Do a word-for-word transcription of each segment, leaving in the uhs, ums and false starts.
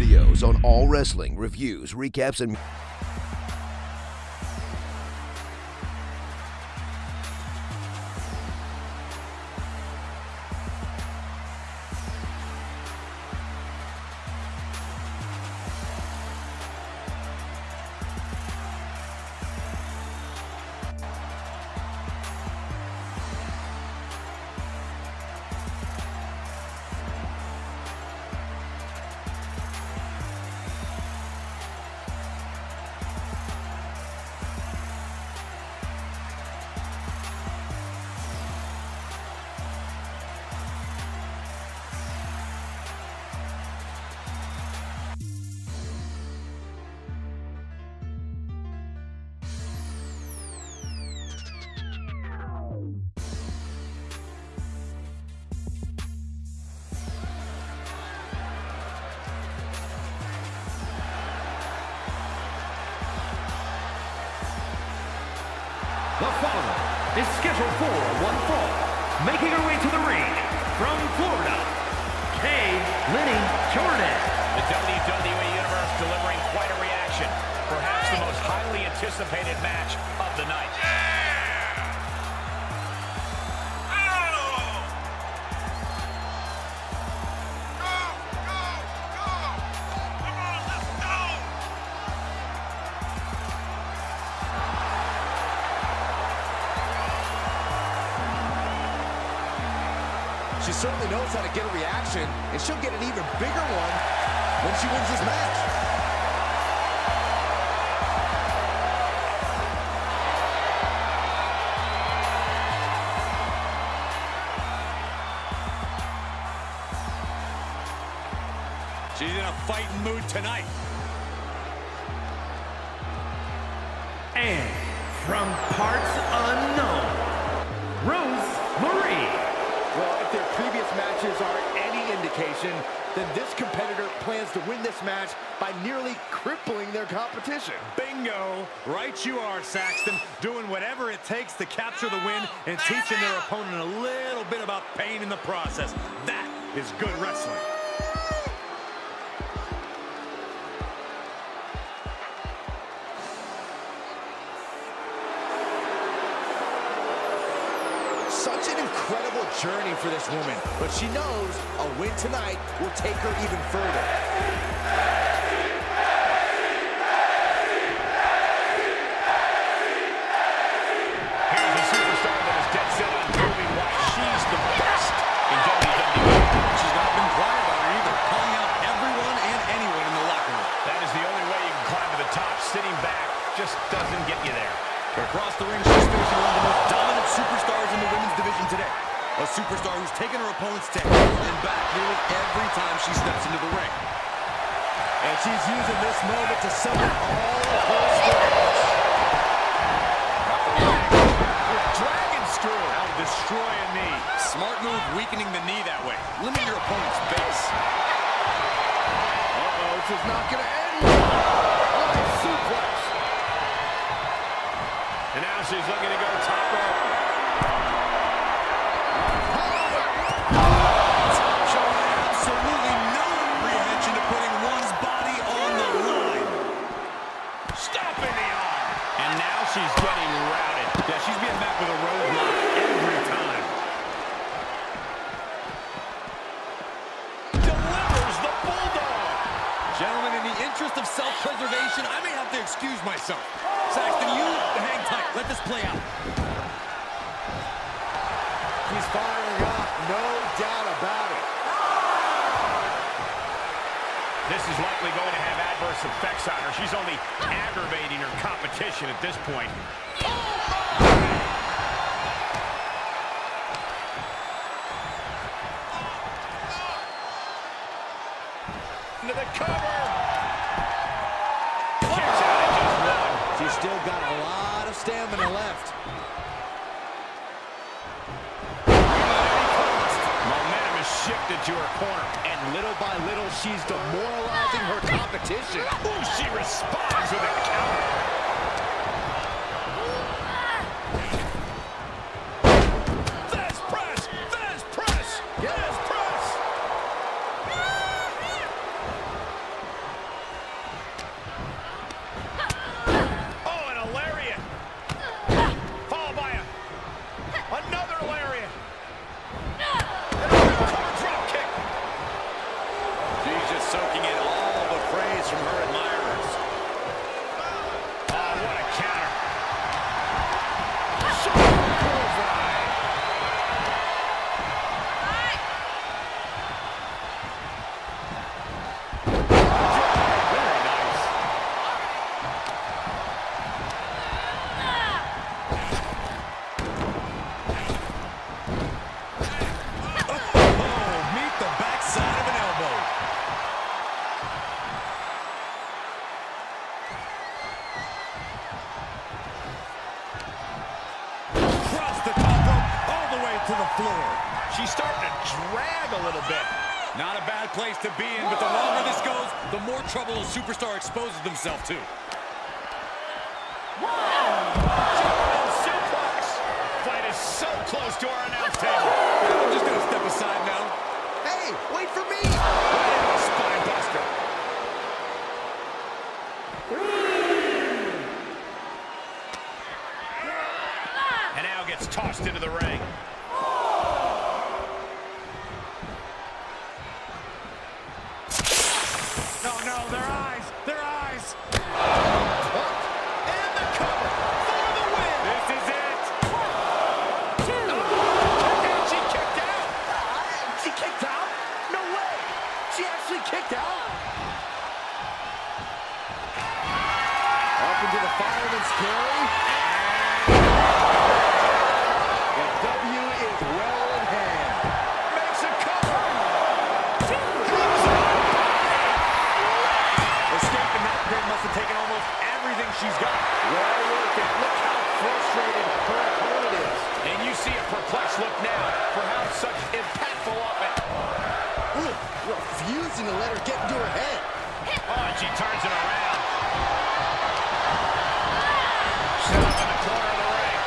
videos on all wrestling, reviews, recaps, and the following is scheduled for one fall, making her way to the ring from Florida, Kay Lenny Jordan. The W W E Universe delivering quite a reaction, perhaps the most highly anticipated match of the night. Yeah! She certainly knows how to get a reaction, and she'll get an even bigger one when she wins this match. She's in a fighting mood tonight. And from parts unknown, Ruth Murray. Well, if their previous matches are any indication, then this competitor plans to win this match by nearly crippling their competition. Bingo! Right you are, Saxton, doing whatever it takes to capture the win and teaching their opponent a little bit about pain in the process. That is good wrestling. Such an incredible journey for this woman, but she knows a win tonight will take her even further. Here's a superstar that is dead set on proving why she's the best in W W E. She's not been quiet about her either, calling out everyone and anyone in the locker room. That is the only way you can climb to the top. Sitting back just doesn't get you there. Across the ring, she's facing one of the most dominant superstars in the women's division today. A superstar who's taken her opponents to hell and back nearly every time she steps into the ring. And she's using this moment to summon all of her strength. Dragon screw. That'll destroy a knee. Smart move, weakening the knee that way. Limit your opponent's base. Uh-oh, this is not going to end. Oh, suplex. And now she's looking to go top rope. Showing absolutely no apprehension to putting one's body on the line. Stopping the arm. And now she's getting routed. Yeah, she's being met with a roadblock every time. Delivers the bulldog. Gentlemen, in the interest of self-preservation, I may have to excuse myself. Saxton, you hang tight. Let this play out. He's firing up, no doubt about it. This is likely going to have adverse effects on her. She's only aggravating her competition at this point. Into the cover. Still got a lot of stamina left. Momentum is shifted to her corner, and little by little, she's demoralizing her competition. Ooh, she responds with a counter. Fast press! Fast press! Fast press! right to the floor. She's starting to drag a little bit. Not a bad place to be in, but the longer this goes, the more trouble a superstar exposes themselves to. Suplex. Fight is so close to our announce table. I'm just gonna step aside now. Hey, wait for me! Right into the spine buster. And now gets tossed into the ring. She's got well worth it. Look how frustrated her opponent is. And you see a perplexed look now for how such impactful offense. Ooh, refusing to let her get into her head. Oh, and she turns it around. Set up in the corner of the ring.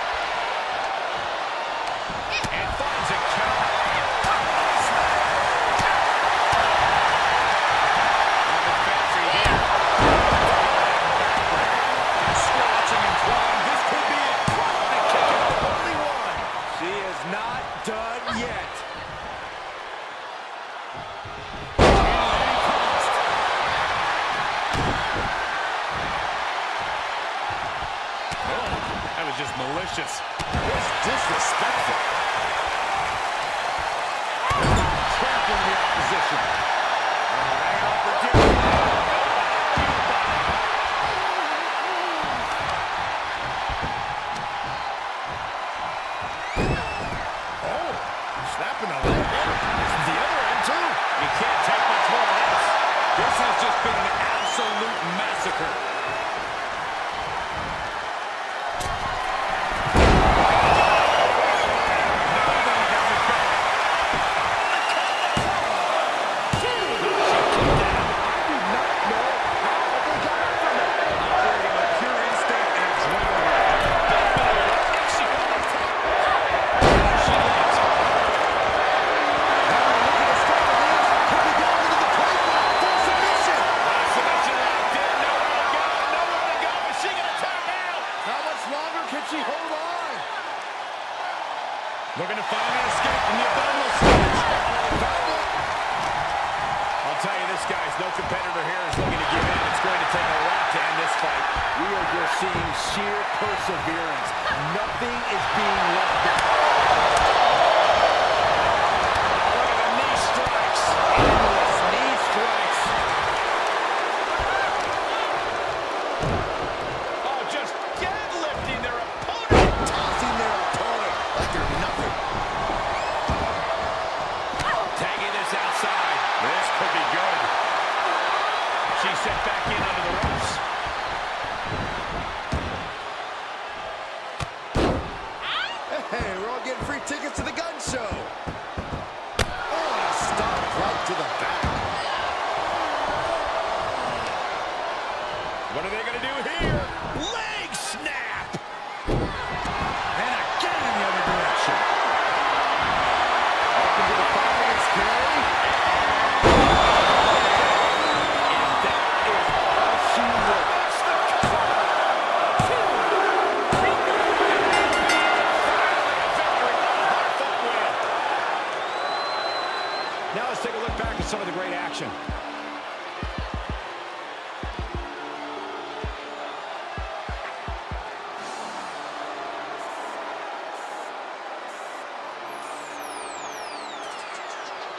And finds a counter. Malicious. It's disrespectful. Trampling the opposition. Oh, snapping the leg. The other end, too. You can't take much more of this. This has just been an absolute massacre.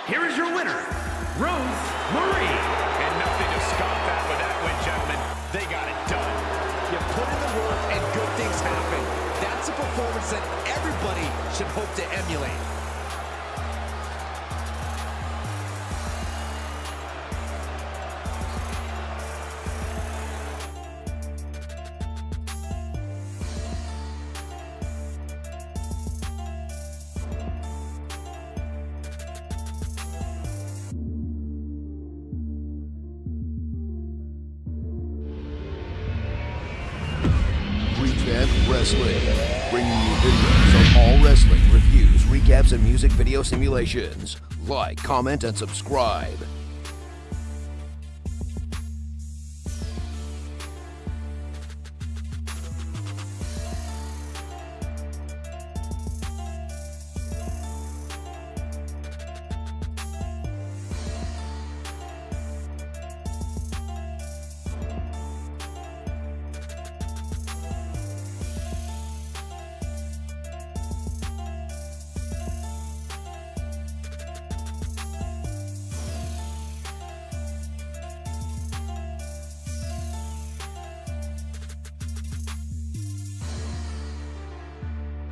Here is your winner, Ruth Murray. And nothing to scoff at with that win, gentlemen. They got it done. You put in the work and good things happen. That's a performance that everybody should hope to emulate. Strength Wrestling, bringing you videos of all wrestling reviews, recaps, and music video simulations. Like, comment, and subscribe.